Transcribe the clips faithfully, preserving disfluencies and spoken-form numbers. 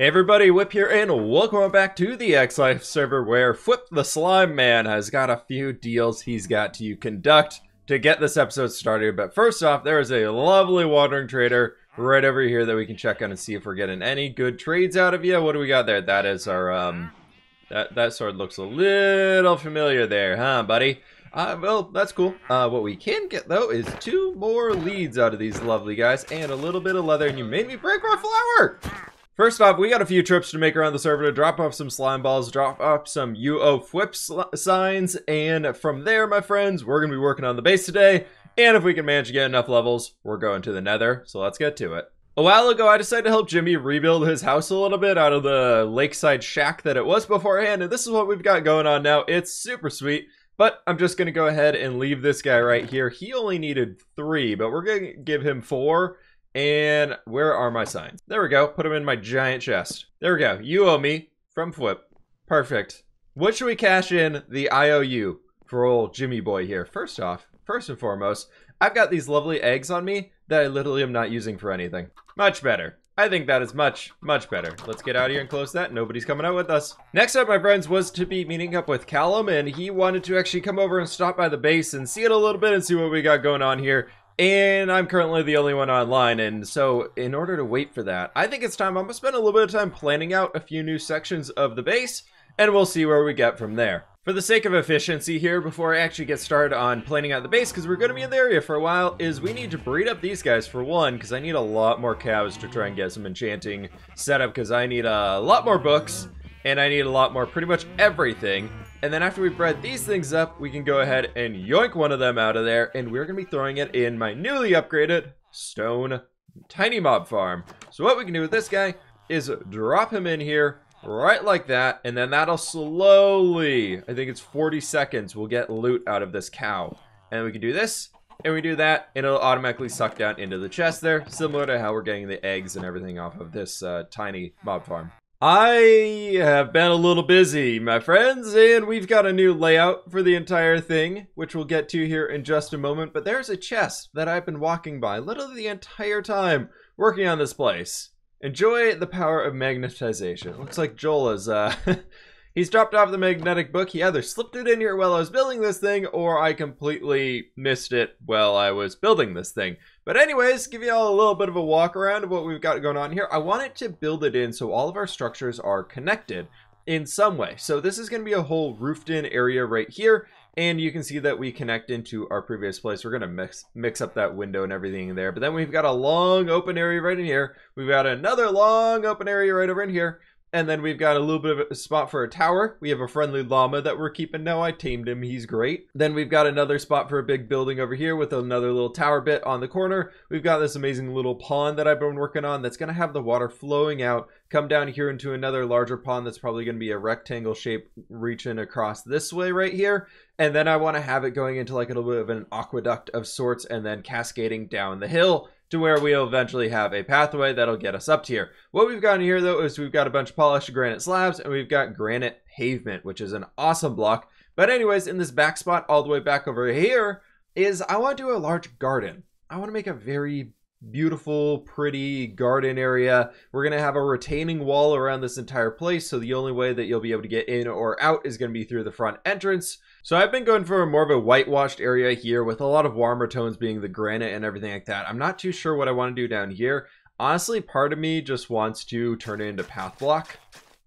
Everybody, Whip here, and welcome back to the X-Life server, where Flip the Slime Man has got a few deals he's got to conduct to get this episode started. But first off, there is a lovely wandering trader right over here that we can check on and see if we're getting any good trades out of you. What do we got there? That is our, um, that, that sword looks a little familiar there, huh, buddy? Uh, well, that's cool. Uh, what we can get, though, is two more leads out of these lovely guys and a little bit of leather, and you made me break my flower! First off, we got a few trips to make around the server to drop off some slime balls, drop off some U O Flip signs, and from there, my friends, we're going to be working on the base today, and if we can manage to get enough levels, we're going to the nether, so let's get to it. A while ago, I decided to help Jimmy rebuild his house a little bit out of the lakeside shack that it was beforehand, and this is what we've got going on now. It's super sweet, but I'm just going to go ahead and leave this guy right here. He only needed three, but we're going to give him four. And where are my signs? There we go. Put them in my giant chest. There we go. You owe me from Flip. Perfect. What should we cash in the I O U for old Jimmy boy here? First off, first and foremost, I've got these lovely eggs on me that I literally am not using for anything. Much better. I think that is much, much better. Let's get out of here and close that. Nobody's coming out with us. Next up, my friends, was to be meeting up with Callum, and he wanted to actually come over and stop by the base and see it a little bit and see what we got going on here. And I'm currently the only one online, and so in order to wait for that, I think it's time I'm gonna spend a little bit of time planning out a few new sections of the base, and we'll see where we get from there. For the sake of efficiency here, before I actually get started on planning out the base, because we're gonna be in the area for a while, is we need to breed up these guys for one, because I need a lot more cows to try and get some enchanting set up, because I need a lot more books, and I need a lot more pretty much everything. And then after we bred these things up, we can go ahead and yoink one of them out of there, and we're going to be throwing it in my newly upgraded stone tiny mob farm. So what we can do with this guy is drop him in here, right like that, and then that'll slowly, I think it's forty seconds, we'll get loot out of this cow. And we can do this, and we do that, and it'll automatically suck down into the chest there, similar to how we're getting the eggs and everything off of this uh, tiny mob farm. I have been a little busy, my friends, and we've got a new layout for the entire thing, which we'll get to here in just a moment, but there's a chest that I've been walking by literally the entire time working on this place. Enjoy the power of magnetization. It looks like Joel is, uh, he's dropped off the magnetic book. He either slipped it in here while I was building this thing, or I completely missed it while I was building this thing. But anyways, give you all a little bit of a walk around of what we've got going on here. I wanted to build it in so all of our structures are connected in some way. So this is going to be a whole roofed in area right here. And you can see that we connect into our previous place. We're going to mix mix up that window and everything in there. But then we've got a long open area right in here. We've got another long open area right over in here. And then we've got a little bit of a spot for a tower. We have a friendly llama that we're keeping now. I tamed him. He's great. Then we've got another spot for a big building over here with another little tower bit on the corner. We've got this amazing little pond that I've been working on that's going to have the water flowing out, come down here into another larger pond that's probably going to be a rectangle shape reaching across this way right here. And then I want to have it going into like a little bit of an aqueduct of sorts and then cascading down the hill to where we'll eventually have a pathway that'll get us up to here. What we've got in here, though, is we've got a bunch of polished granite slabs, and we've got granite pavement, which is an awesome block. But anyways, in this back spot all the way back over here is I want to do a large garden. I want to make a very beautiful, pretty garden area. We're going to have a retaining wall around this entire place, so the only way that you'll be able to get in or out is going to be through the front entrance. So I've been going for more of a whitewashed area here with a lot of warmer tones being the granite and everything like that. I'm not too sure what I want to do down here. Honestly, part of me just wants to turn it into path block.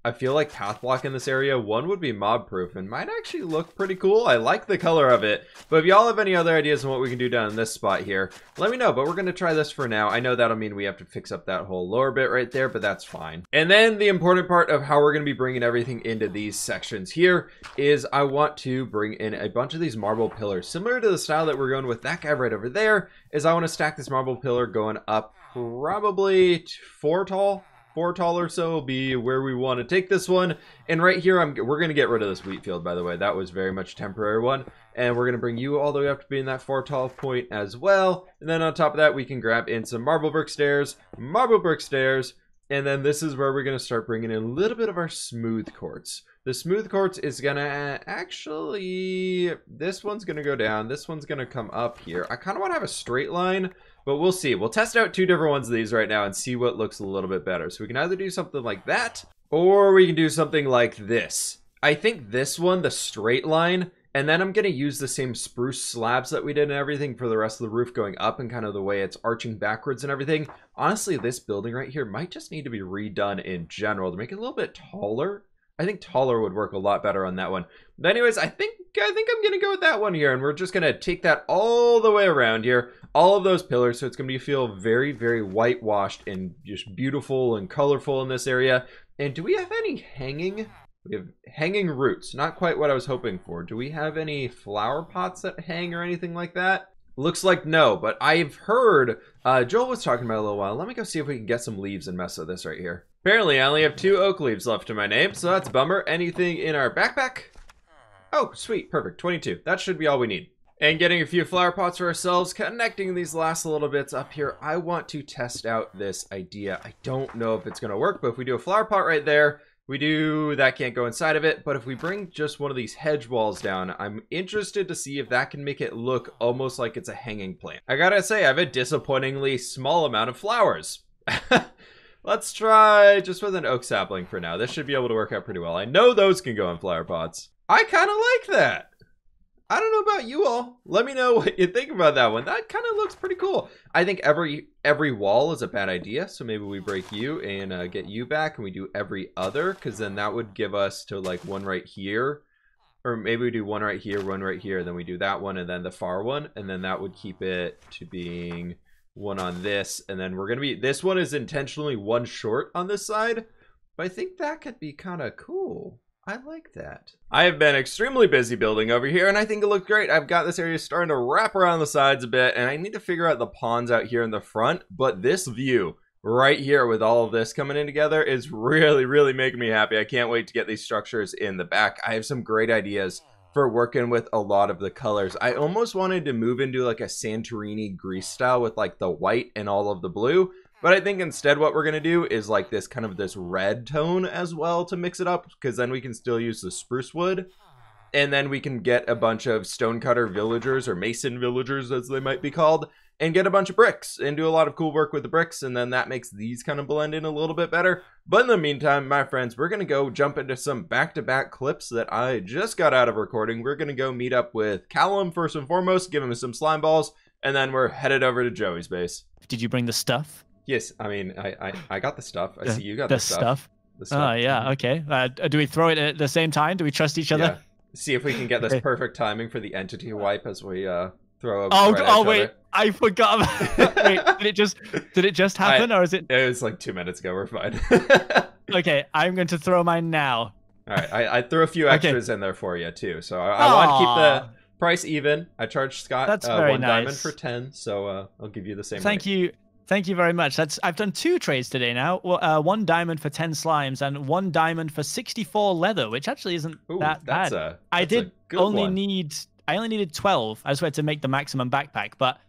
I feel like path block in this area, one would be mob proof and might actually look pretty cool. I like the color of it, but if y'all have any other ideas on what we can do down in this spot here, let me know, but we're going to try this for now. I know that'll mean we have to fix up that whole lower bit right there, but that's fine. And then the important part of how we're going to be bringing everything into these sections here is I want to bring in a bunch of these marble pillars, similar to the style that we're going with that guy right over there, is I want to stack this marble pillar going up probably four tall. Four tall or so will be where we want to take this one. And right here, I'm, we're going to get rid of this wheat field, by the way. That was very much a temporary one. And we're going to bring you all the way up to being that four tall point as well. And then on top of that, we can grab in some marble brick stairs, marble brick stairs. And then this is where we're going to start bringing in a little bit of our smooth quartz. The smooth quartz is going to actually, this one's going to go down. This one's going to come up here. I kind of want to have a straight line But we'll see. We'll test out two different ones of these right now and see what looks a little bit better. So we can either do something like that, or we can do something like this. I think this one, the straight line, and then I'm going to use the same spruce slabs that we did and everything for the rest of the roof going up and kind of the way it's arching backwards and everything. Honestly, this building right here might just need to be redone in general to make it a little bit taller. I think taller would work a lot better on that one. But anyways, I think I think I'm going to go with that one here. And we're just going to take that all the way around here. All of those pillars. So it's going to feel very, very whitewashed and just beautiful and colorful in this area. And do we have any hanging? We have hanging roots. Not quite what I was hoping for. Do we have any flower pots that hang or anything like that? Looks like no, but I've heard uh, Joel was talking about it a little while. Let me go see if we can get some leaves and mess with this right here. Apparently, I only have two oak leaves left to my name, so that's a bummer. Anything in our backpack? Oh, sweet. Perfect. twenty-two. That should be all we need. And getting a few flower pots for ourselves, connecting these last little bits up here. I want to test out this idea. I don't know if it's going to work, but if we do a flower pot right there, we do, that can't go inside of it. But if we bring just one of these hedge walls down, I'm interested to see if that can make it look almost like it's a hanging plant. I gotta say, I have a disappointingly small amount of flowers. Let's try just with an oak sapling for now. This should be able to work out pretty well. I know those can go in flower pots. I kind of like that. I don't know about you all. Let me know what you think about that one. That kind of looks pretty cool. I think every every wall is a bad idea. So maybe we break you and uh, get you back and we do every other. Because then that would give us to like one right here. Or maybe we do one right here, one right here. And then we do that one and then the far one. And then that would keep it to being one on this, and then we're gonna be, this one is intentionally one short on this side, but I think that could be kind of cool. I like that. I have been extremely busy building over here, and I think it looks great. I've got this area starting to wrap around the sides a bit, and I need to figure out the ponds out here in the front, but this view right here with all of this coming in together is really really making me happy. I can't wait to get these structures in the back. I have some great ideas for working with a lot of the colors. I almost wanted to move into like a Santorini Greece style with like the white and all of the blue, but I think instead what we're gonna do is like this kind of this red tone as well to mix it up, because then we can still use the spruce wood, and then we can get a bunch of stonecutter villagers or mason villagers as they might be called, and get a bunch of bricks and do a lot of cool work with the bricks, and then that makes these kind of blend in a little bit better. But in the meantime, my friends, we're gonna go jump into some back-to-back clips that I just got out of recording. We're gonna go meet up with Callum first and foremost, give him some slime balls, and then we're headed over to Joey's base. Did you bring the stuff? Yes, I mean, I I, I got the stuff. I the, see you got the, the stuff. stuff. The stuff. Oh yeah, okay. Uh, do we throw it at the same time? Do we trust each other? Yeah. See if we can get this perfect timing for the entity wipe as we uh. Throw oh, right oh wait, other. I forgot. Wait, did it just did it just happen I, or is it? It was like two minutes ago. We're fine. Okay, I'm going to throw mine now. All right, I, I threw a few extras okay. in there for you too. So I, I want to keep the price even. I charged Scott That's uh, very one nice. diamond for ten, so uh, I'll give you the same. Thank rate. you, thank you very much. That's I've done two trades today now. Well, uh, one diamond for ten slimes and one diamond for sixty-four leather, which actually isn't Ooh, that that's bad. A, that's I did a good only one. need. I only needed twelve. I just had to make the maximum backpack, but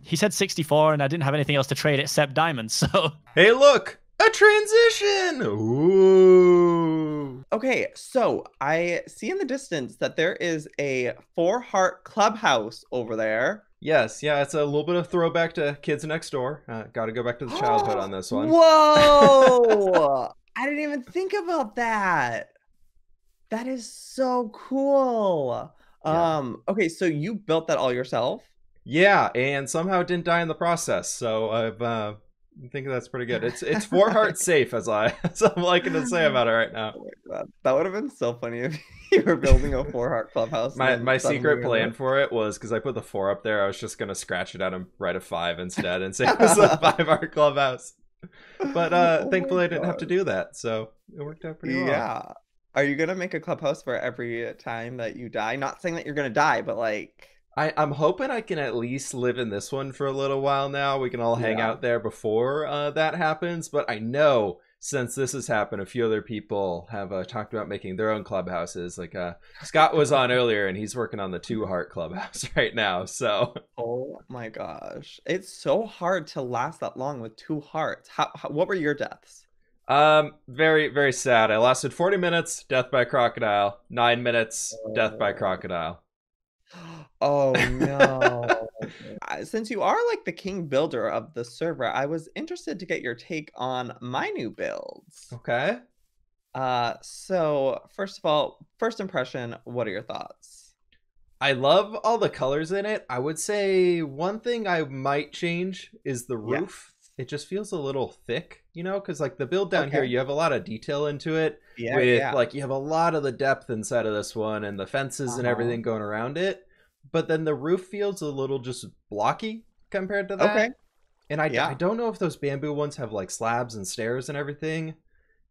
he said sixty-four, and I didn't have anything else to trade except diamonds, so... Hey, look! A transition! Ooh! Okay, so I see in the distance that there is a four-heart clubhouse over there. Yes, yeah, it's a little bit of throwback to Kids Next Door. Uh, gotta go back to the childhood on this one. Whoa! I didn't even think about that! That is so cool! Yeah. Um, okay, so you built that all yourself? Yeah, and somehow it didn't die in the process, so I've, uh, I think that's pretty good. It's it's four heart safe, as, I, as I'm liking to say about it right now. Oh my God. That would have been so funny if you were building a four heart clubhouse. my my secret plan went... for it was, because I put the four up there, I was just going to scratch it out and write a five instead and say it was a five heart clubhouse. But uh, oh thankfully I didn't have to do that, so it worked out pretty yeah. well. Yeah. Are you going to make a clubhouse for every time that you die? Not saying that you're going to die, but like... I, I'm hoping I can at least live in this one for a little while now. We can all hang yeah. out there before uh, that happens. But I know since this has happened, a few other people have uh, talked about making their own clubhouses. Like uh, Scott was on earlier and he's working on the two heart clubhouse right now. So. Oh my gosh. It's so hard to last that long with two hearts. How, how, what were your deaths? Um, very, very sad. I lasted forty minutes, death by crocodile. Nine minutes, death by crocodile. Oh no. Since you are like the king builder of the server, I was interested to get your take on my new builds. Okay. Uh, so first of all, first impression, what are your thoughts? I love all the colors in it. I would say one thing I might change is the roof. Yeah. It just feels a little thick, you know, because like the build down okay. here, you have a lot of detail into it. Yeah, with, yeah. Like you have a lot of the depth inside of this one and the fences uh-huh. and everything going around it. But then the roof feels a little just blocky compared to that. Okay. And I, yeah. I don't know if those bamboo ones have like slabs and stairs and everything.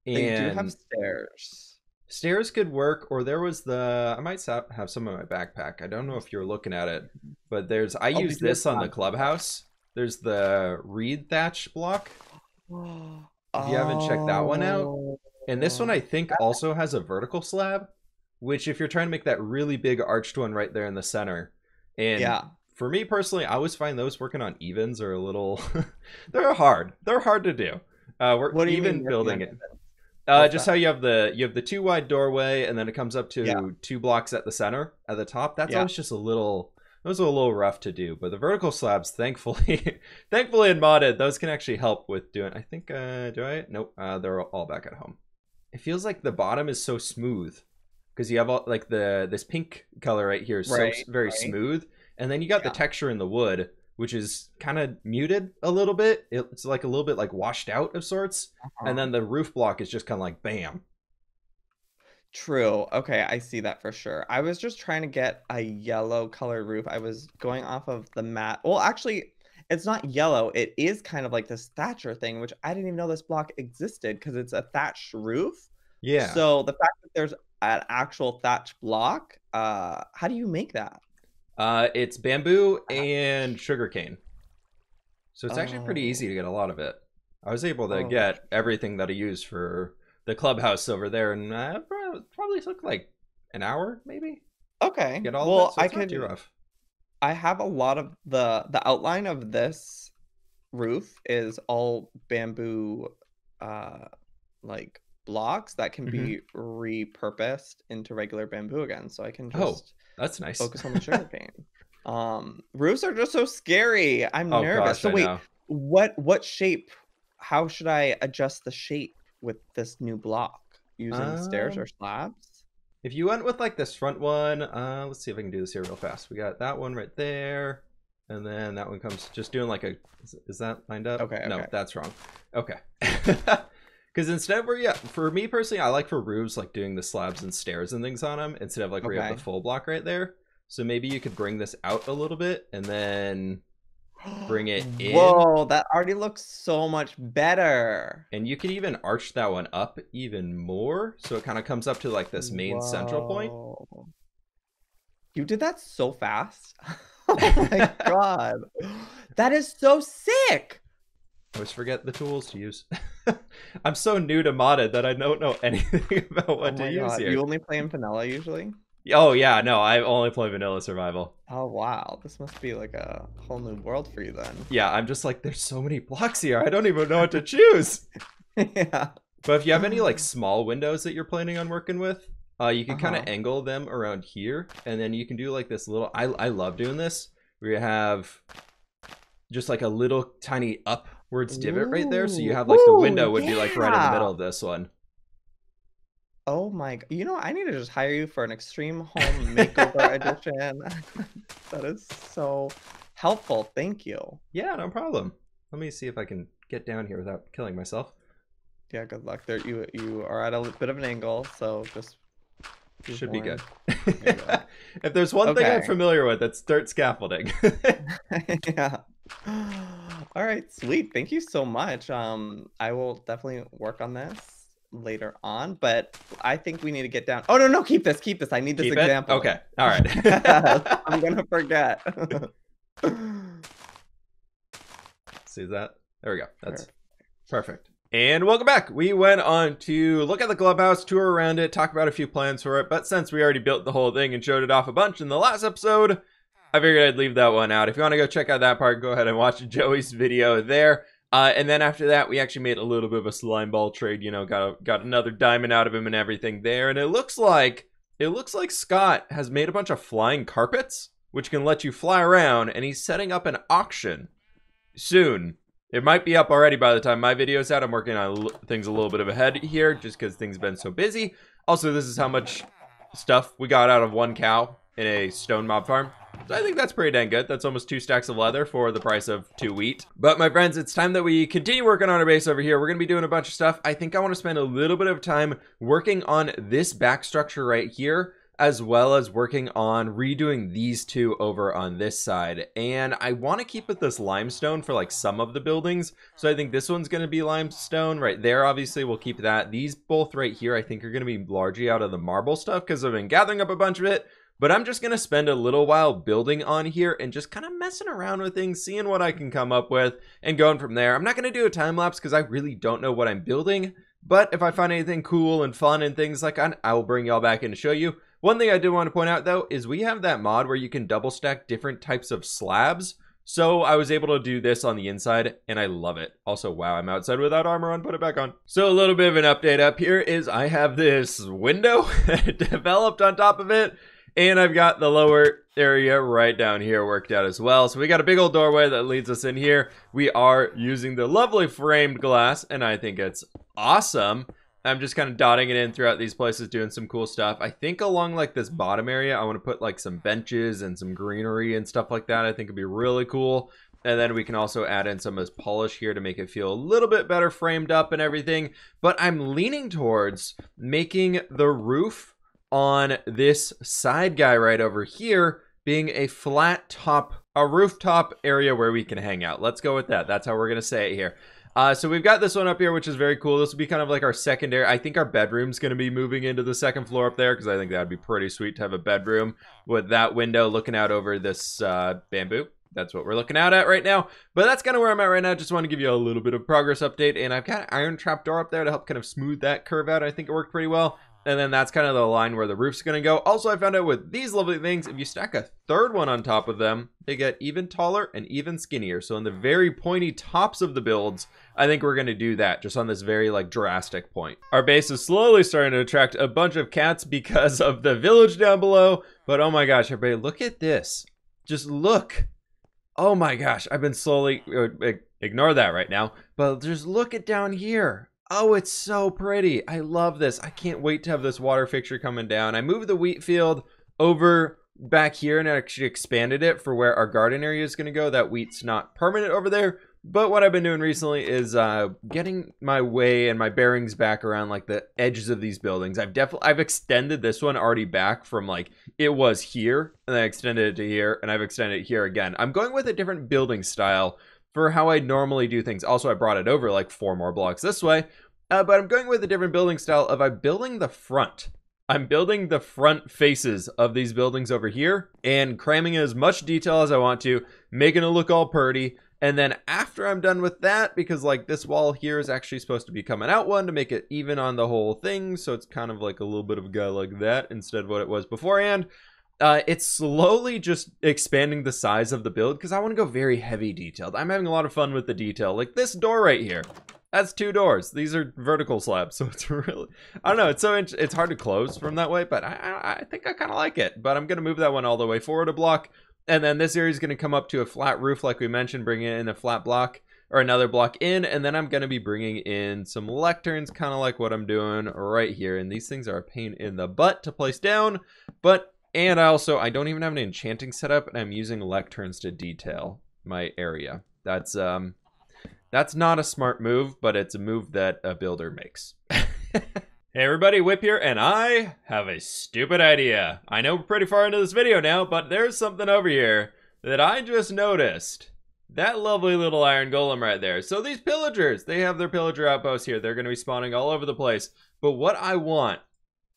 And they do have stairs. Stairs could work, or there was the... I might have some in my backpack. I don't know if you're looking at it, but there's... I I'll use this on the clubhouse. There's the reed thatch block. Oh. If you haven't checked that one out. And this one, I think, also has a vertical slab, which if you're trying to make that really big arched one right there in the center. And yeah. for me personally, I always find those working on evens are a little... they're hard. They're hard to do. Uh, we're what do you even mean building it. Uh, just that? How you have the you have the two wide doorway, and then it comes up to yeah. two blocks at the center at the top. That's yeah. always just a little. Those are a little rough to do, but the vertical slabs, thankfully, thankfully in modded, those can actually help with doing. I think uh, do I? Nope. Uh, they're all back at home. It feels like the bottom is so smooth because you have all like the this pink color right here is right, so very right. smooth, and then you got yeah. the texture in the wood, which is kind of muted a little bit. It's like a little bit like washed out of sorts. Uh-huh. And then the roof block is just kind of like, bam. True. Okay. I see that for sure. I was just trying to get a yellow colored roof. I was going off of the mat. Well, actually it's not yellow. It is kind of like this thatcher thing, which I didn't even know this block existed because it's a thatched roof. Yeah. So the fact that there's an actual thatch block, uh, how do you make that? Uh, it's bamboo and sugarcane. So it's oh. actually pretty easy to get a lot of it. I was able to oh. get everything that I used for the clubhouse over there, and uh, probably took like an hour, maybe. Okay. Get all well, of it. So I can. Too rough. I have a lot of the the outline of this roof is all bamboo, uh, like blocks that can mm-hmm. be repurposed into regular bamboo again. So I can just. Oh. That's nice. Focus on the sugarcane. um, roofs are just so scary. I'm oh, nervous. Gosh, so wait, what what shape? How should I adjust the shape with this new block? Using uh, stairs or slabs? If you went with like this front one, uh, let's see if I can do this here real fast. We got that one right there, and then that one comes just doing like a. Is, is that lined up? Okay. No, okay. That's wrong. Okay. Because instead of where, yeah, for me personally, I like for roofs like doing the slabs and stairs and things on them instead of like where okay. you have the full block right there. So maybe you could bring this out a little bit and then bring it in. Whoa, that already looks so much better. And you could even arch that one up even more. So it kind of comes up to like this main Whoa. Central point. You did that so fast. Oh my God. That is so sick. I always forget the tools to use. I'm so new to modded that I don't know anything about what oh to use God. Here. You only play in vanilla usually? Oh yeah, no, I only play vanilla survival. Oh wow, this must be like a whole new world for you then. Yeah, I'm just like, there's so many blocks here, I don't even know what to choose. Yeah. But if you have any like small windows that you're planning on working with, uh, you can uh-huh. kind of angle them around here, and then you can do like this little, I, I love doing this, where you have just like a little tiny up divot right there, so you have like the window would yeah. be like right in the middle of this one. Oh my God. You know, I need to just hire you for an extreme home makeover edition. That is so helpful. Thank you. Yeah, no problem. Let me see if I can get down here without killing myself. Yeah, good luck there. You you are at a bit of an angle, so just should warm. Be good. There you go. If there's one okay. thing I'm familiar with, it's dirt scaffolding. Yeah. All right, sweet. Thank you so much. Um, I will definitely work on this later on, but I think we need to get down. Oh, no, no, keep this, keep this. I need this keep example. It? Okay, all right. I'm going to forget. See that? There we go. That's perfect. perfect. And welcome back. We went on to look at the clubhouse, tour around it, talk about a few plans for it, but since we already built the whole thing and showed it off a bunch in the last episode, I figured I'd leave that one out. If you want to go check out that part, go ahead and watch Joey's video there. Uh, and then after that, we actually made a little bit of a slime ball trade. You know, got a, got another diamond out of him and everything there. And it looks like it looks like Scott has made a bunch of flying carpets. which can let you fly around, and he's setting up an auction soon. It might be up already by the time my video's out. I'm working on things a little bit of ahead here just because things have been so busy. Also, this is how much stuff we got out of one cow in a stone mob farm. So I think that's pretty dang good. That's almost two stacks of leather for the price of two wheat. But my friends, it's time that we continue working on our base over here. We're going to be doing a bunch of stuff. I think I want to spend a little bit of time working on this back structure right here, as well as working on redoing these two over on this side. And I want to keep it this limestone for like some of the buildings. So I think this one's going to be limestone right there. Obviously we'll keep that. These both right here, I think are going to be largely out of the marble stuff because I've been gathering up a bunch of it. But I'm just going to spend a little while building on here and just kind of messing around with things, seeing what I can come up with and going from there. I'm not going to do a time lapse because I really don't know what I'm building. But if I find anything cool and fun and things like that, I will bring y'all back in to show you. One thing I did want to point out though is we have that mod where you can double stack different types of slabs. So I was able to do this on the inside and I love it. Also, wow, I'm outside without armor on, put it back on. So a little bit of an update up here is I have this window developed on top of it. And I've got the lower area right down here worked out as well. So we got a big old doorway that leads us in here. We are using the lovely framed glass, and I think it's awesome. I'm just kind of dotting it in throughout these places, doing some cool stuff. I think along like this bottom area, I want to put like some benches and some greenery and stuff like that. I think it'd be really cool. And then we can also add in some of this polish here to make it feel a little bit better framed up and everything. But I'm leaning towards making the roof on this side guy right over here being a flat top, a rooftop area where we can hang out. Let's go with that. That's how we're gonna say it here. Uh, so we've got this one up here, which is very cool. This will be kind of like our secondary. I think our bedroom's gonna be moving into the second floor up there because I think that'd be pretty sweet to have a bedroom with that window looking out over this uh, bamboo. That's what we're looking out at right now. But that's kind of where I'm at right now. Just want to give you a little bit of progress update. And I've got an iron trapdoor up there to help kind of smooth that curve out. I think it worked pretty well. And then that's kind of the line where the roof's going to go. Also, I found out with these lovely things, if you stack a third one on top of them, they get even taller and even skinnier. So on the very pointy tops of the builds, I think we're going to do that just on this very like drastic point. Our base is slowly starting to attract a bunch of cats because of the village down below. But oh my gosh, everybody, look at this. Just look. Oh my gosh, I've been slowly, ignore that right now, but just look at down here. Oh, it's so pretty. I love this. I can't wait to have this water fixture coming down. I moved the wheat field over back here and I actually expanded it for where our garden area is going to go. That wheat's not permanent over there. But what I've been doing recently is uh, getting my way and my bearings back around like the edges of these buildings. I've definitely, I've extended this one already back from like it was here and I extended it to here and I've extended it here again. I'm going with a different building style for how I normally do things. Also, I brought it over like four more blocks this way, uh, but I'm going with a different building style of I'm building the front. I'm building the front faces of these buildings over here and cramming in as much detail as I want to, making it look all pretty. And then after I'm done with that, because like this wall here is actually supposed to be coming out one to make it even on the whole thing. So it's kind of like a little bit of a guy like that instead of what it was beforehand. Uh, it's slowly just expanding the size of the build because I want to go very heavy detailed. I'm having a lot of fun with the detail. Like this door right here, that's two doors. These are vertical slabs. So it's really, I don't know. It's so, it's hard to close from that way, but I, I think I kind of like it, but I'm going to move that one all the way forward a block. And then this area is going to come up to a flat roof, like we mentioned, bringing in a flat block or another block in. And then I'm going to be bringing in some lecterns, kind of like what I'm doing right here. And these things are a pain in the butt to place down. But, and I also, I don't even have an enchanting setup and I'm using lecterns to detail my area. That's, um, that's not a smart move, but it's a move that a builder makes. Hey everybody, Whip here, and I have a stupid idea. I know we're pretty far into this video now, but there's something over here that I just noticed. That lovely little iron golem right there. So these pillagers, they have their pillager outposts here. They're gonna be spawning all over the place. But what I want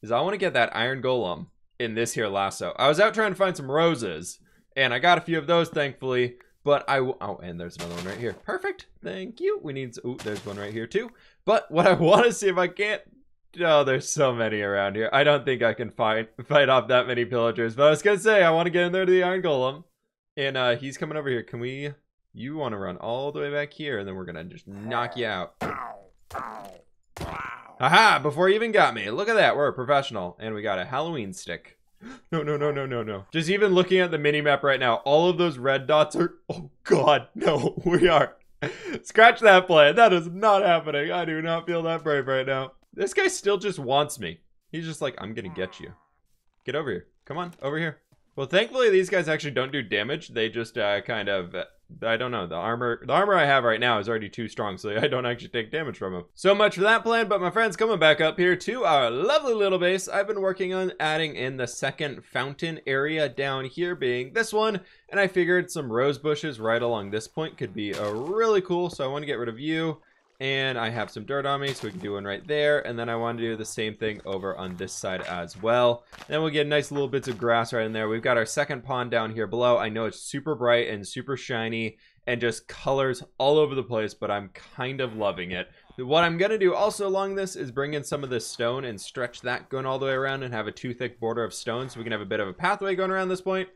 is I wanna get that iron golem in this here lasso. I was out trying to find some roses, and I got a few of those, thankfully, but I, oh, and there's another one right here. Perfect, thank you. We need, oh, there's one right here too. But what I wanna see if I can't, oh, there's so many around here. I don't think I can fight fight off that many pillagers, but I was gonna say I want to get in there to the iron golem, and uh he's coming over here. Can we, you want to run all the way back here and then we're gonna just knock you out. Aha, before you even got me. Look at that, we're a professional. And we got a Halloween stick. No, no, no, no, no, no. Just even looking at the mini map right now, all of those red dots are... Oh, God, no, we are. Scratch that plan. That is not happening. I do not feel that brave right now. This guy still just wants me. He's just like, I'm gonna get you. Get over here. Come on, over here. Well, thankfully, these guys actually don't do damage. They just uh, kind of... Uh, I don't know, the armor the armor I have right now is already too strong, so I don't actually take damage from him. So much for that plan, but my friends, coming back up here to our lovely little base, I've been working on adding in the second fountain area down here, being this one, and I figured some rose bushes right along this point could be a really cool, so I want to get rid of you, and I have some dirt on me, so we can do one right there, and then I want to do the same thing over on this side as well. Then we'll get nice little bits of grass right in there. We've got our second pond down here below. I know it's super bright and super shiny and just colors all over the place, but I'm kind of loving it. What I'm gonna do also along this is bring in some of this stone and stretch that going all the way around and have a too thick border of stone, so we can have a bit of a pathway going around this point.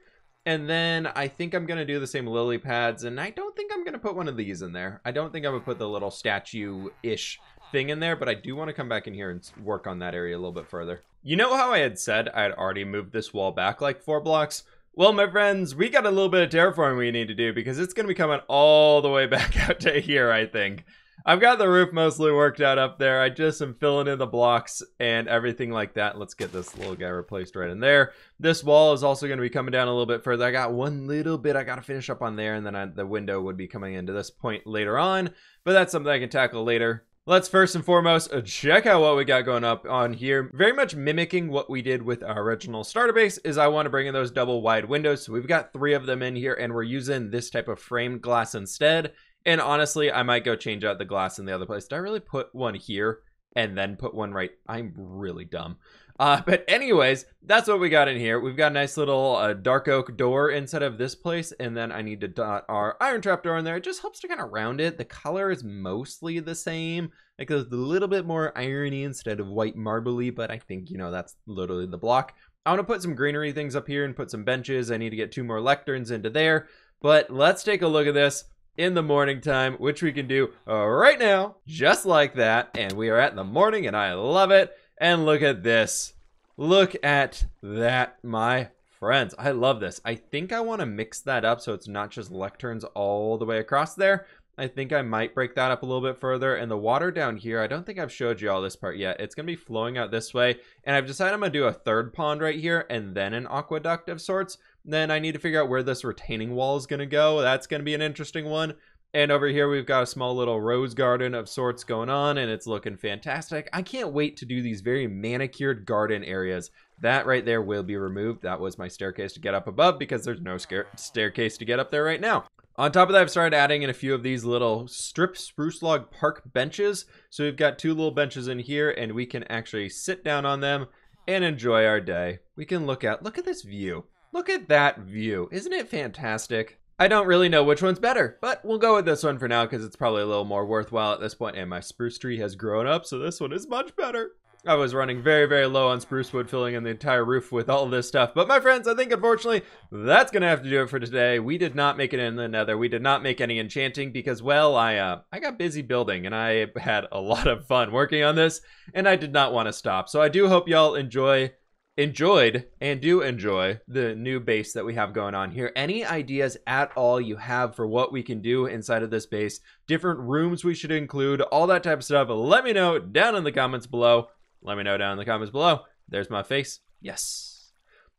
And then I think I'm going to do the same lily pads, and I don't think I'm going to put one of these in there. I don't think I'm going to put the little statue-ish thing in there, but I do want to come back in here and work on that area a little bit further. You know how I had said I had already moved this wall back like four blocks? Well, my friends, we got a little bit of terraforming we need to do, because it's going to be coming all the way back out to here, I think. I've got the roof mostly worked out up there. I just am filling in the blocks and everything like that. Let's get this little guy replaced right in there. This wall is also going to be coming down a little bit further. I got one little bit I got to finish up on there, and then I, the window would be coming into this point later on, but that's something I can tackle later. Let's first and foremost check out what we got going up on here. Very much mimicking what we did with our original starter base is I want to bring in those double wide windows. So we've got three of them in here, and we're using this type of framed glass instead. And honestly, I might go change out the glass in the other place. Did I really put one here and then put one right? I'm really dumb. Uh, but anyways, that's what we got in here. We've got a nice little uh, dark oak door inside of this place. And then I need to dot our iron trap door in there. It just helps to kind of round it. The color is mostly the same. Like there's a little bit more irony instead of white marbly. But I think, you know, that's literally the block. I want to put some greenery things up here and put some benches. I need to get two more lecterns into there. But let's take a look at this in the morning time, which we can do uh, right now, just like that. And we are at the morning, and I love it. And look at this. Look at that, my friends. I love this. I think I want to mix that up so it's not just lecterns all the way across there. I think I might break that up a little bit further. And the water down here, I don't think I've showed you all this part yet. It's going to be flowing out this way. And I've decided I'm going to do a third pond right here and then an aqueduct of sorts. Then I need to figure out where this retaining wall is going to go. That's going to be an interesting one. And over here, we've got a small little rose garden of sorts going on, and it's looking fantastic. I can't wait to do these very manicured garden areas. That right there will be removed. That was my staircase to get up above, because there's no staircase to get up there right now. On top of that, I've started adding in a few of these little strip spruce log park benches. So we've got two little benches in here, and we can actually sit down on them and enjoy our day. We can look out. Look at this view. Look at that view. Isn't it fantastic? I don't really know which one's better, but we'll go with this one for now because it's probably a little more worthwhile at this point, and my spruce tree has grown up, so this one is much better. I was running very, very low on spruce wood, filling in the entire roof with all of this stuff. But my friends, I think unfortunately, that's going to have to do it for today. We did not make it in the nether. We did not make any enchanting because, well, I uh, I got busy building and I had a lot of fun working on this, and I did not want to stop. So I do hope y'all enjoy enjoyed and do enjoy the new base that we have going on here. Any ideas at all you have for what we can do inside of this base, different rooms we should include, all that type of stuff, let me know down in the comments below. Let me know down in the comments below. There's my face. Yes.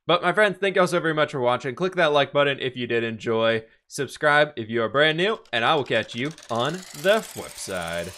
But my friends, thank y'all so very much for watching. Click that like button if you did enjoy. Subscribe if you are brand new, and I will catch you on the flip side.